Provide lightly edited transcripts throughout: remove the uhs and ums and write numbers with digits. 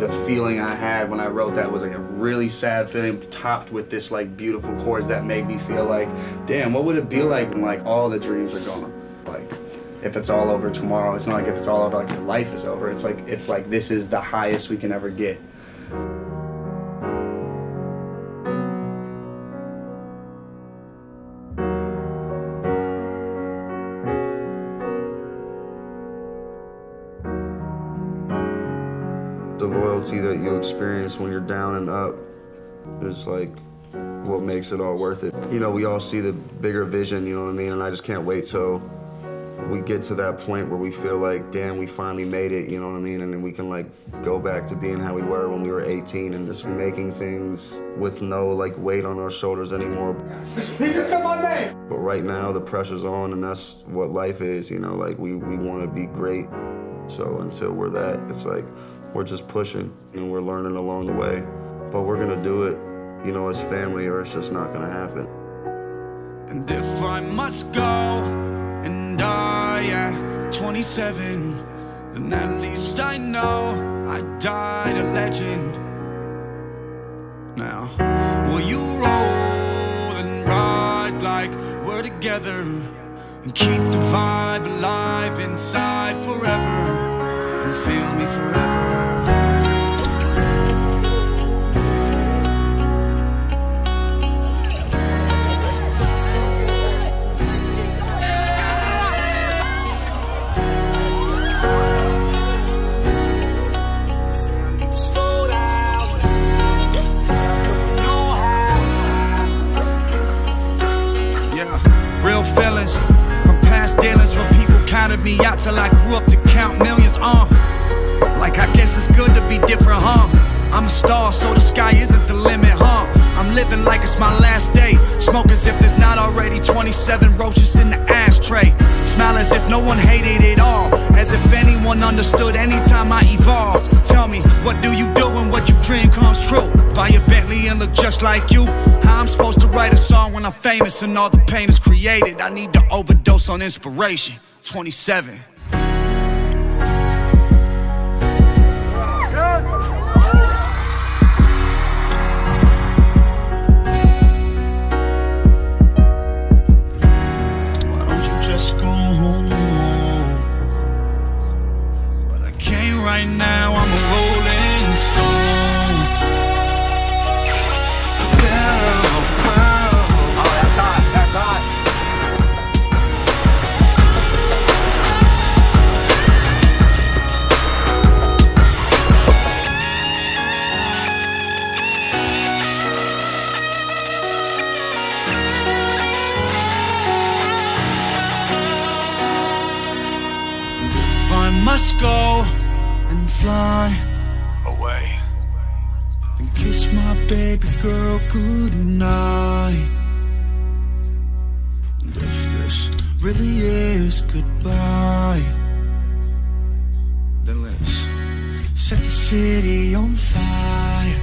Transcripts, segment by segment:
the feeling I had when I wrote that was like a really sad feeling, topped with this like beautiful chords that made me feel like, damn, what would it be like when like all the dreams are gone? Like, if it's all over tomorrow, it's not like if it's all over, like your life is over. It's like if like this is the highest we can ever get. The loyalty that you experience when you're down and up is like what makes it all worth it. You know, we all see the bigger vision, you know what I mean? And I just can't wait till we get to that point where we feel like, damn, we finally made it, you know what I mean? And then we can like go back to being how we were when we were 18 and just making things with no like weight on our shoulders anymore. He just said my name! But right now the pressure's on and that's what life is, you know, like we want to be great. So until we're that, it's like, we're just pushing and we're learning along the way, but we're gonna do it, you know, as family, or it's just not gonna happen. And if I must go and die at 27, then at least I know I died a legend. Now, will you roll and ride like we're together and keep the vibe alive inside forever? Feel me forever. Yeah, real feelings from past dealings when people counted me out till I grew up to count millions on. Like, I guess it's good to be different, huh? I'm a star, so the sky isn't the limit, huh? I'm living like it's my last day. Smoke as if there's not already 27 roaches in the ashtray. Smile as if no one hated it all, as if anyone understood anytime I evolved. Tell me, what do you do when what you dream comes true? Buy a Bentley and look just like you? How I'm supposed to write a song when I'm famous and all the pain is created? I need to overdose on inspiration. 27. Right now I'm a rolling stone. Oh, that's hot, that's hot. And if I must go and fly away, and kiss my baby girl goodnight, and if this really is goodbye, then let's set the city on fire.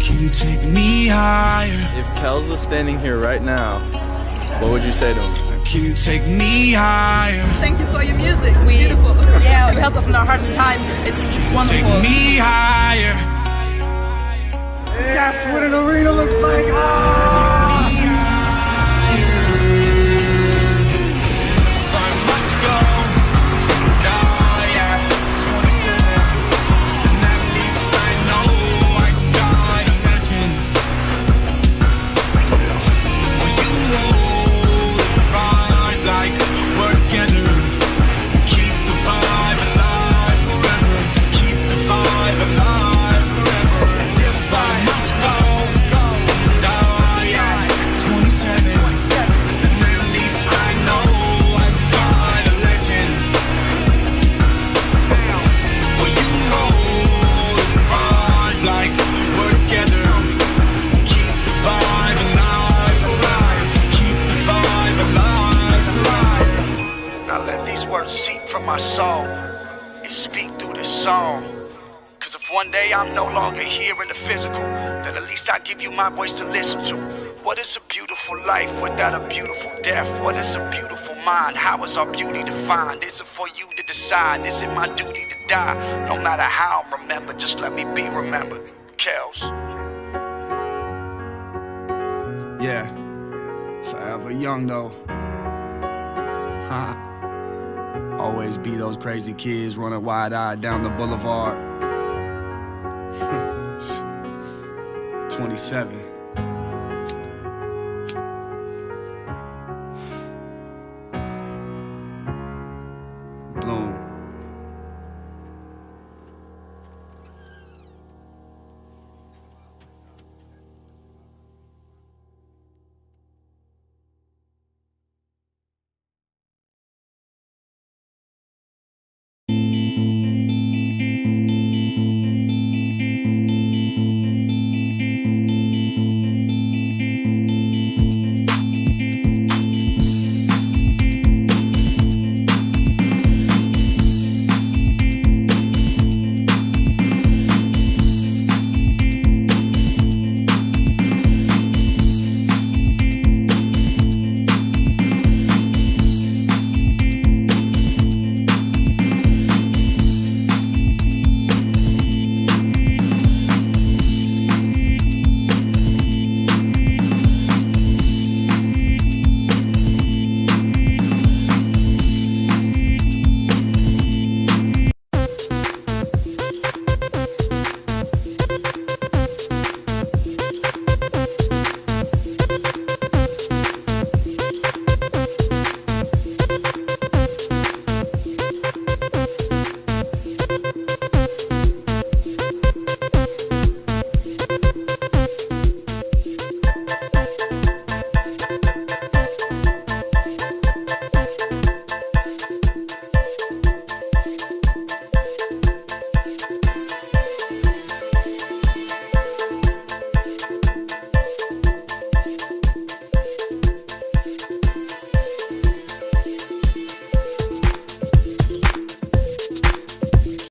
Can you take me higher? If Kels was standing here right now, what would you say to him? Can you take me higher? Thank you for your music. It's beautiful. Yeah, you helped us in our hardest times. It's wonderful. Take me higher. That's what an arena looks like. Ah! Cause if one day I'm no longer here in the physical, then at least I give you my voice to listen to. What is a beautiful life without a beautiful death? What is a beautiful mind? How is our beauty defined? Is it for you to decide? Is it my duty to die. No matter how I'm remembered, just let me be remembered. Kels. Yeah, forever young though. Always be those crazy kids running wide-eyed down the boulevard. 27.